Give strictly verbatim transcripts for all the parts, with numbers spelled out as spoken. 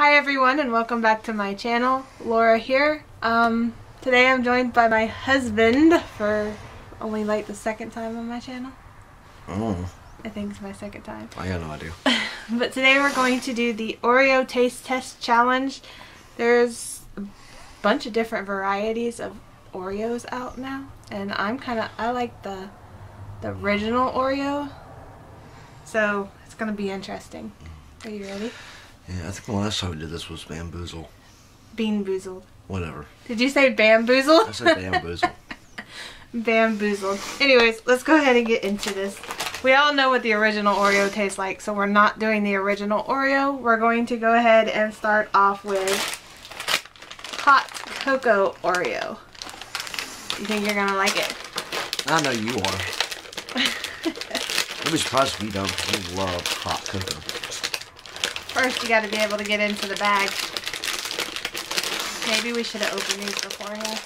Hi everyone and welcome back to my channel. Laura here. Um, today I'm joined by my husband for only like the second time on my channel. Oh. I think it's my second time. I got no idea. But today we're going to do the Oreo Taste Test Challenge. There's a bunch of different varieties of Oreos out now. And I'm kind of, I like the, the original Oreo. So it's going to be interesting. Are you ready? Yeah, I think the last time we did this was Beanboozle. Beanboozle. Whatever. Did you say Beanboozle? I said Beanboozle. Beanboozle. Anyways, let's go ahead and get into this. We all know what the original Oreo tastes like, so we're not doing the original Oreo. We're going to go ahead and start off with hot cocoa Oreo. You think you're gonna like it? I know you are. I'd be surprised if you don't. We love hot cocoa. First, you got to be able to get into the bag. Maybe we should have opened these beforehand.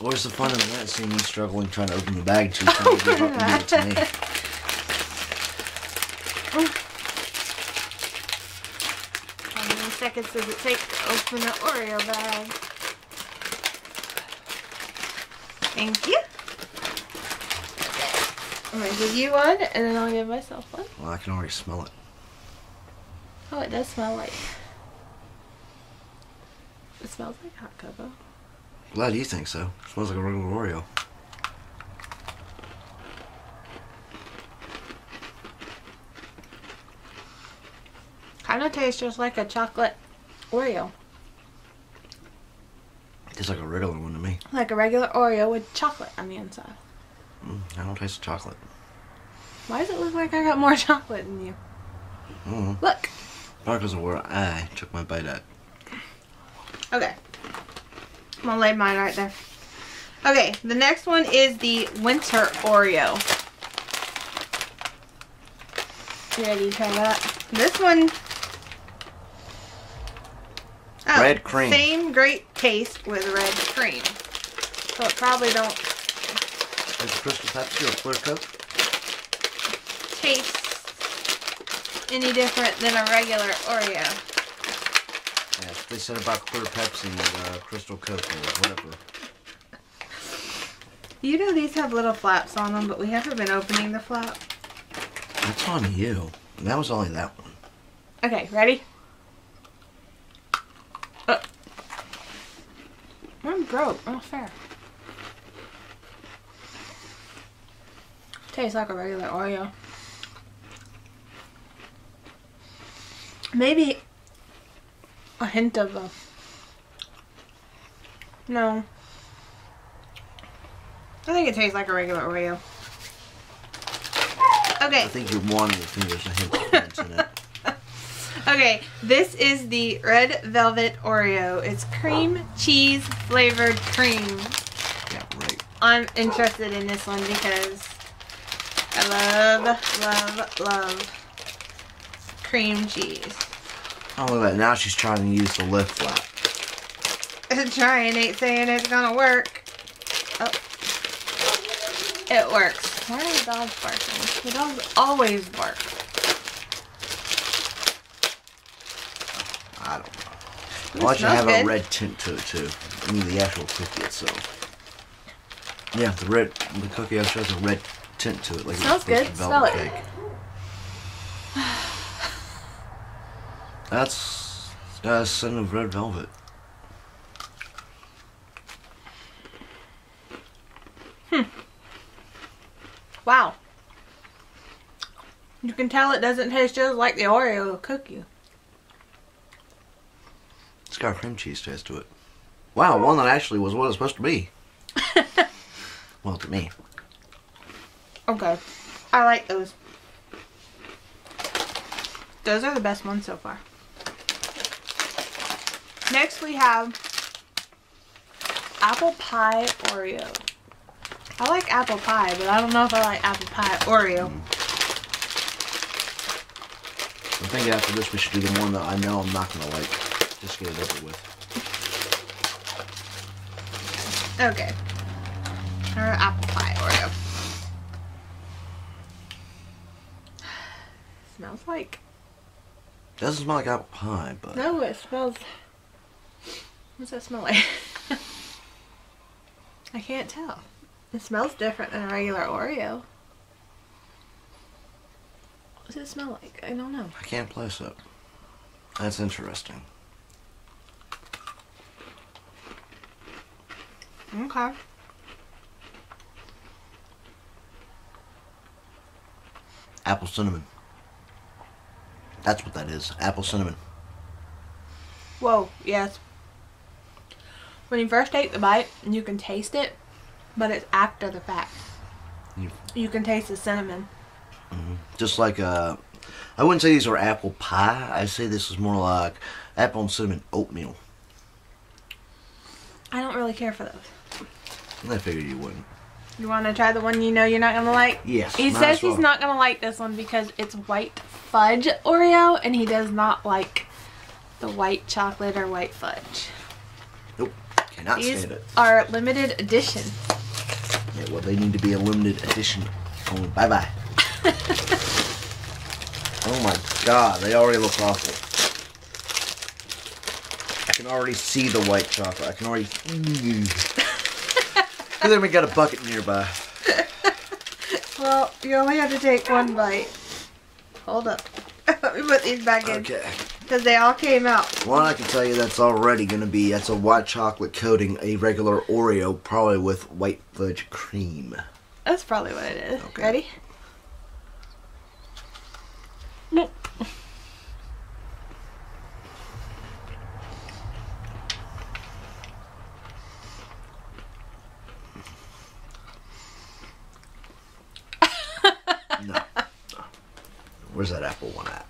Where's the fun in that? Seeing me struggling trying to open the bag too. Oh, to right. To me. How many seconds does it take to open an Oreo bag? Thank you. I'm going to give you one, and then I'll give myself one. Well, I can already smell it. Oh, it does smell like... It smells like hot cocoa. Glad you think so. It smells like a regular Oreo. Kind of tastes just like a chocolate Oreo. It tastes like a regular one to me. Like a regular Oreo with chocolate on the inside. Mm, I don't taste chocolate. Why does it look like I got more chocolate than you? Mm. Look! Sparkles are where I took my bite at. Okay. I'm gonna lay mine right there. Okay, the next one is the Winter Oreo. You ready to try that? This one. Oh, red cream. Same great taste with red cream. So it probably don't. Is it Crystal Pepsi or Clear Coke? Taste any different than a regular Oreo. Yeah, they said about Clear Pepsi and uh, Crystal Coke or whatever. You know these have little flaps on them, but we haven't been opening the flap. That's on you. That was only that one. Okay, ready? Oh. I'm broke. Oh, fair. Tastes like a regular Oreo. Maybe a hint of a... No. I think it tastes like a regular Oreo. Okay. I think you're wanting to think there's a hint of mints in it. Okay, this is the Red Velvet Oreo. It's cream cheese flavored cream. Yeah, right. I'm interested in this one because I love, love, love cream cheese. Oh, look at that. Now she's trying to use the lip flap. Trying ain't saying it's gonna work. Oh. It works. Why are the dogs barking? The dogs always bark. I don't know. Why don't you have good. a red tint to it, too? I mean, the actual cookie itself. Yeah, the red, the cookie actually has a red tint to it. Like it smells good. Smell cake. It. That's a scent of red velvet. Hmm. Wow. You can tell it doesn't taste just like the Oreo cookie. It's got a cream cheese taste to it. Wow, one that actually was what it was supposed to be. Well, to me. Okay. I like those. Those are the best ones so far. Next we have apple pie Oreo. I like apple pie, but I don't know if I like apple pie Oreo. Mm. I think after this we should do the one that I know I'm not going to like. Just get it over with. Okay. Our apple pie Oreo. Smells like It doesn't smell like apple pie, but... No, it smells... What's that smell like? I can't tell. It smells different than a regular Oreo. What does it smell like? I don't know. I can't place it. That's interesting. Okay. Apple cinnamon. That's what that is. Apple cinnamon. Whoa, yes. When you first take the bite, you can taste it, but it's after the fact. Yeah. You can taste the cinnamon. Mm-hmm. Just like, uh, I wouldn't say these are apple pie. I'd say this is more like apple and cinnamon oatmeal. I don't really care for those. I figured you wouldn't. You want to try the one you know you're not going to like? Yes. He says he's not going to like this one because it's white fudge Oreo, and he does not like the white chocolate or white fudge. Nope. Cannot stand it. These are limited edition. Yeah, well, they need to be a limited edition. Oh, bye-bye. Oh, my God. They already look awful. I can already see the white chocolate. I can already... Mm. And then we got a bucket nearby. Well, you only have to take one bite. Hold up. Let me put these back in. Okay. Because they all came out. Well, I can tell you that's already going to be, that's a white chocolate coating, a regular Oreo, probably with white fudge cream. That's probably what it is. Okay. Ready? Nope. No. Where's that apple one at?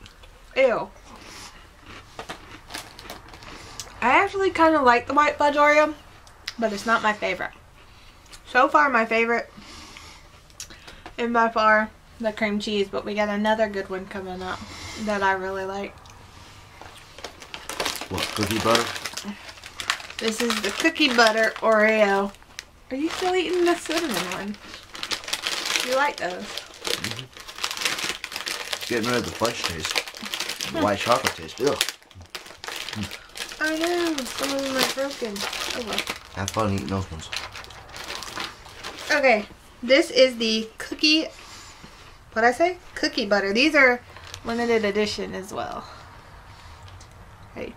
Ew. I actually kind of like the white fudge Oreo, but it's not my favorite. So far, my favorite is by far the cream cheese, but we got another good one coming up that I really like. What, cookie butter? This is the cookie butter Oreo. Are you still eating the cinnamon one? You like those? Mm-hmm. Getting rid of the fudge taste. The white chocolate taste. Ew. I know. Some of them are broken. Oh well. Have fun eating those ones. Okay. This is the cookie... What'd I say? Cookie butter. These are limited edition as well. Right.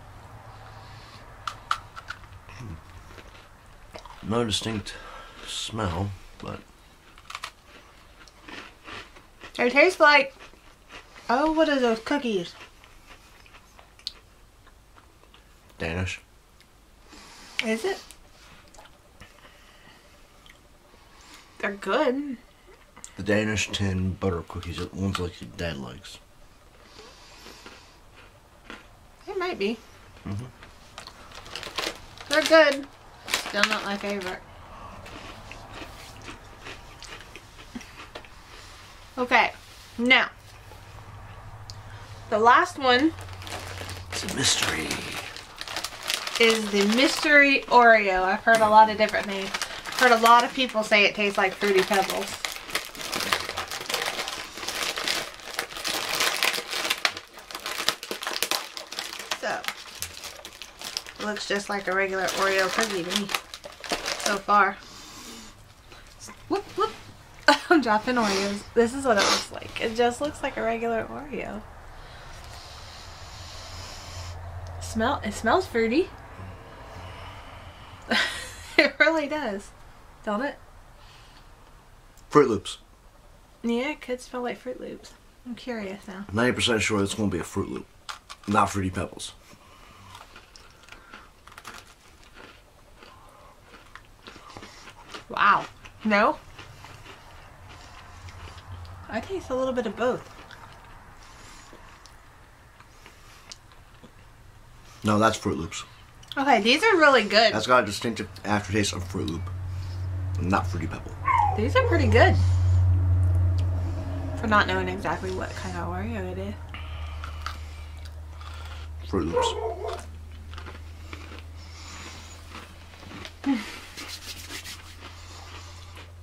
No distinct smell, but... They taste like, oh, what are those cookies? Danish. Is it? They're good. The Danish tin butter cookies are the ones like your dad likes. They might be. Mm-hmm. They're good. Still not my favorite. Okay, now, the last one, it's a mystery, is the mystery Oreo. I've heard a lot of different things. I've heard a lot of people say it tastes like Fruity Pebbles. So, it looks just like a regular Oreo cookie to me so far. Whoop, whoop. I'm dropping Oreos. This is what it looks like. It just looks like a regular Oreo. Smell. It smells fruity. It really does. Don't it? Froot Loops. Yeah, it could smell like Froot Loops. I'm curious now. ninety percent sure it's going to be a Froot Loop. Not Fruity Pebbles. Wow. No? I taste a little bit of both. No, that's Froot Loops. Okay, these are really good. That's got a distinctive aftertaste of Froot Loop. Not Fruity Pebble. These are pretty good. For not knowing exactly what kind of Oreo it is. Froot Loops.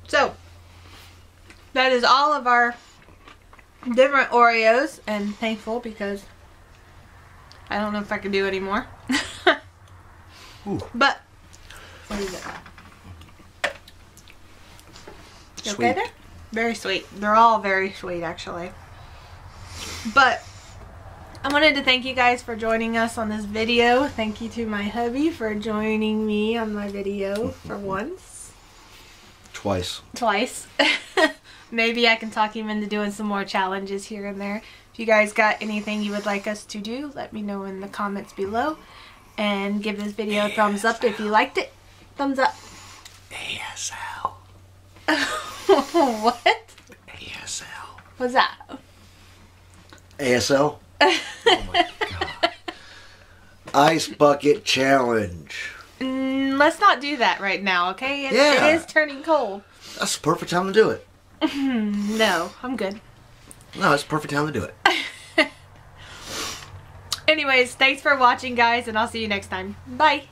So... That is all of our different Oreos, and thankful because I don't know if I can do it anymore. Ooh. But what is it? You okay there? Very sweet. They're all very sweet, actually. But I wanted to thank you guys for joining us on this video. Thank you to my hubby for joining me on my video for once. Twice. Twice. Maybe I can talk him into doing some more challenges here and there. If you guys got anything you would like us to do, let me know in the comments below. And give this video a thumbs up if you liked it. Thumbs up. A S L. What? A S L. What's that? A S L? Oh my god. Ice bucket challenge. Mm, let's not do that right now, okay? It, yeah. It is turning cold. That's the perfect time to do it. No, I'm good. No, it's the perfect time to do it. Anyways, thanks for watching, guys, and I'll see you next time. Bye.